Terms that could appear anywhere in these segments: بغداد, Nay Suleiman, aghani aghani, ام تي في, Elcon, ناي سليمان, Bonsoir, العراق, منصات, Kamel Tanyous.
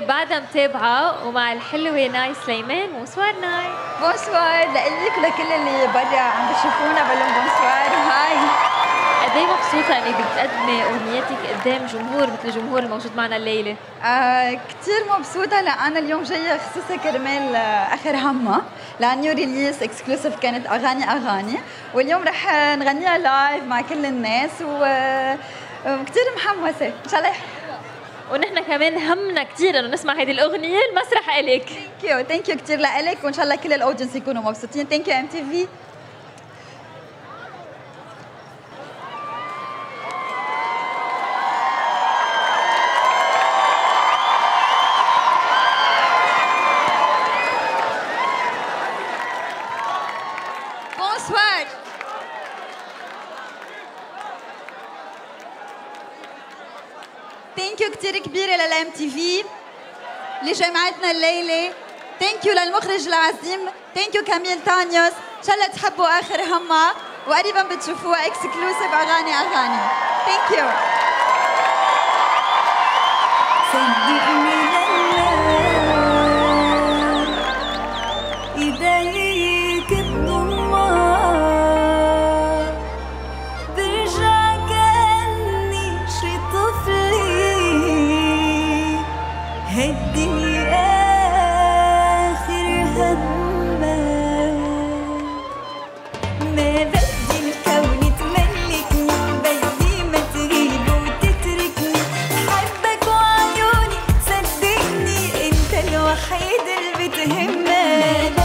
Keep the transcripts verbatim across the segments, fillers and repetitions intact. بعدها متابعة ومع الحلوة ناي سليمان. بونسوار ناي. بونسوار لإلك ولكل اللي برا عم بيشوفونا بقول لهم بونسوار. هاي قد ايه مبسوطة انك بدك تقدمي اغنيتك قدام جمهور مثل الجمهور الموجود معنا الليلة؟ آه كثير مبسوطة لأنا اليوم جاية خصوصا كرمال آخر همة لنيو ريليس اكسكلوسيف كانت أغاني أغاني، واليوم رح نغنيها لايف مع كل الناس وكثير محمسة إن شاء الله. ونحن كمان همنا كثير انه نسمع هذه الاغنيه. المسرح الك. ثانك يو ثانك يو كثير لك وان شاء الله كل الاودينس يكونوا مبسوطين. ثانك يو ام تي في. بونسوار. ثانك يو كثير كبيرة للام تي في اللي جمعتنا الليلة، ثانك يو للمخرج العظيم، ثانك يو كاميل تانيوس، إن شاء الله تحبوا آخر همة وقريبا بتشوفوها اكسكلوسيف أغاني أغاني، ثانك يو. صدقني لله إيديك الضمار برجع كأني شي طفلي هدي آخر همة ما بدي الكون تملكني بدي ما تغيب وتتركني حبك وعيوني صدقني انت الوحيد اللي بتهمك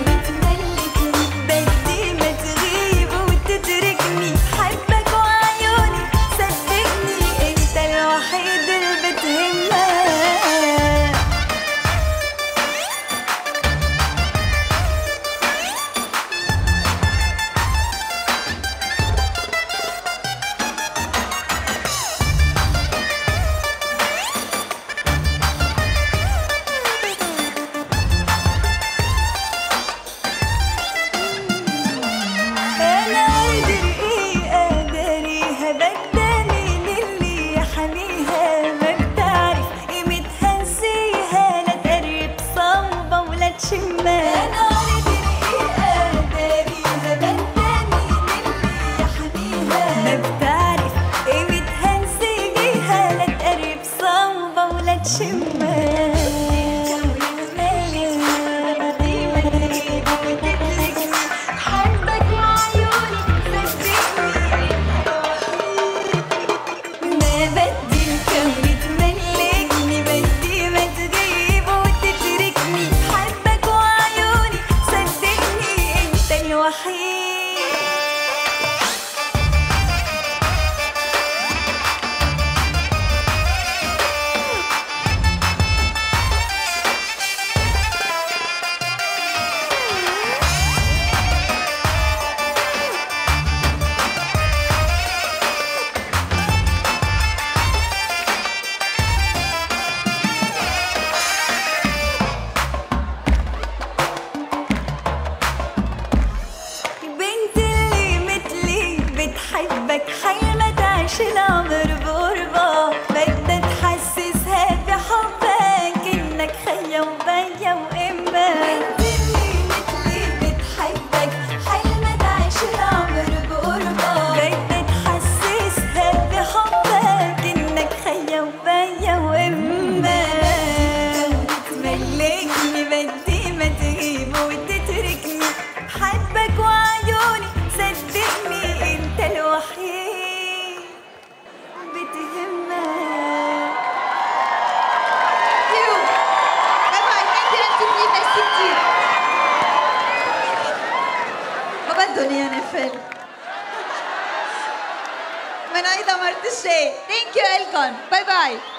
ما بدي الكون تملكني بدي ما تغيب وتتركني حبك وعيوني صدقني انت الوحيد اللي بتهمك مرة ثانية. Thank you Elcon. Bye bye.